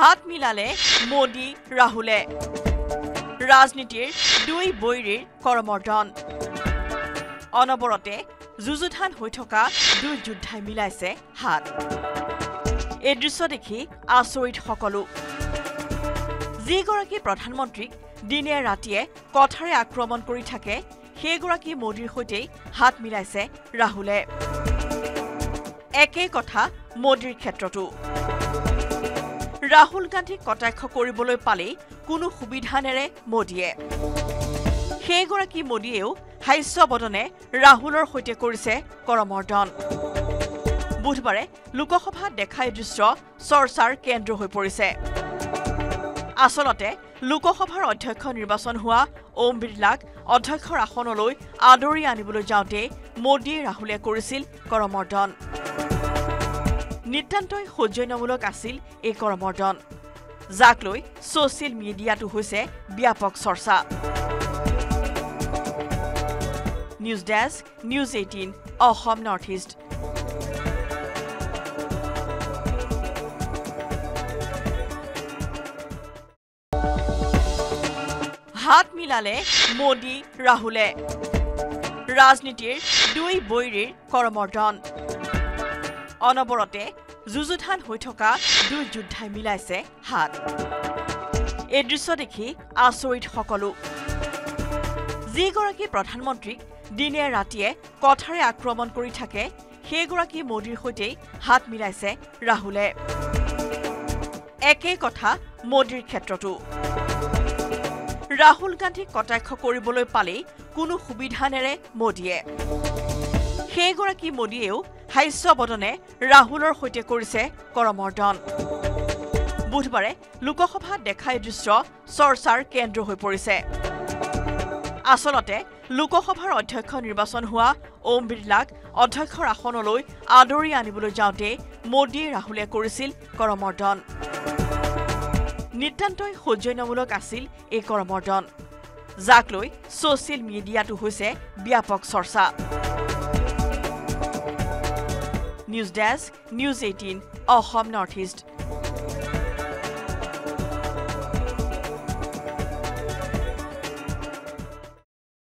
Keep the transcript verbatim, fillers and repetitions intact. हाथ मिलाले मोदी राहुले राजनीतिर दुई बैरीर करमर्दन अनबरते जुजुधान हो थका दुई जुद्धाय मिलाइसे हाथ। ए दृश्य देखि आचरित सकलो। जिगराकी प्रधानमंत्री दिने रातिये कथारे आक्रमण करि थाके हेगराकी मोदीर सहिते हाथ मिलाइसे राहुले। एके कथा मोदीर क्षेत्रतो राहुल गांधी कटाक्ष কৰিবলৈ পালে কোনো সুবিধা নেৰে মোদীয়ে। হেগৰাকী মোদীয়েও হাস্য বদনে ৰাহুলৰ সৈতে কৰিছে কৰমৰ্দন। বুধবাৰে লোকসভা দেখাই দৃশ্য চৰ্চাৰ কেন্দ্ৰ হৈ পৰিছে। আচলতে লোকসভাৰ অধ্যক্ষ নিৰ্বাচন হোৱা ওম বিৰলাক অধ্যক্ষৰ আসনলৈ আদৰি আনিবলৈ যাওঁতে মোদীয়ে ৰাহুলে কৰিছিল কৰমৰ্দন। नितान्तই সৌজন্যমূলক আছিল এই কৰমৰ্দন, যাক লৈ সোশ্যাল মিডিয়াটো হৈছে ব্যাপক চৰ্চা। News desk, news eighteen Assam north east. হাত মিলালে মোদী ৰাহুলে ৰাজনীতিৰ দুই বৈৰীৰ কৰমৰ্দন अनबरते जुजुधान हो थका दुई जुद्धाय मिलाइसे हाथ। ए दृश्य देखि आचरित सकलो। जिगराकी प्रधानमंत्री दिने रातिये कथारे आक्रमण करि थाके हेगराकी मोदीर सहिते हाथ मिलाइसे राहुले। एके कथा मोदीर क्षेत्रतो राहुल गांधी कटाक्ष কৰিবলৈ পালে কোনো সুবিধা নেৰে মোদীয়ে। हेगराकी मोदीয়েও हास्य बदने राहुलर सहिते करिसे करमर्दन। बुधवारे लोकसभा देखाय दृश्य चर्चार केंद्र हो परिसे। आसलते लोकसभार अध्यक्ष निर्वाचन हुआ ओम बिरलाक अध्यक्षर आसनলৈ आदरि आनिবলৈ যাওঁতে মোদীয়ে ৰাহুলে কৰিছিল কৰমৰ্দন। নিতান্তই সৌজন্যমূলক আছিল এই কৰমৰ্দন, যাক লৈ সোশ্যাল মিডিয়াটো হৈছে ব্যাপক চৰ্চা। News Desk, News eighteen, Assam Northeast।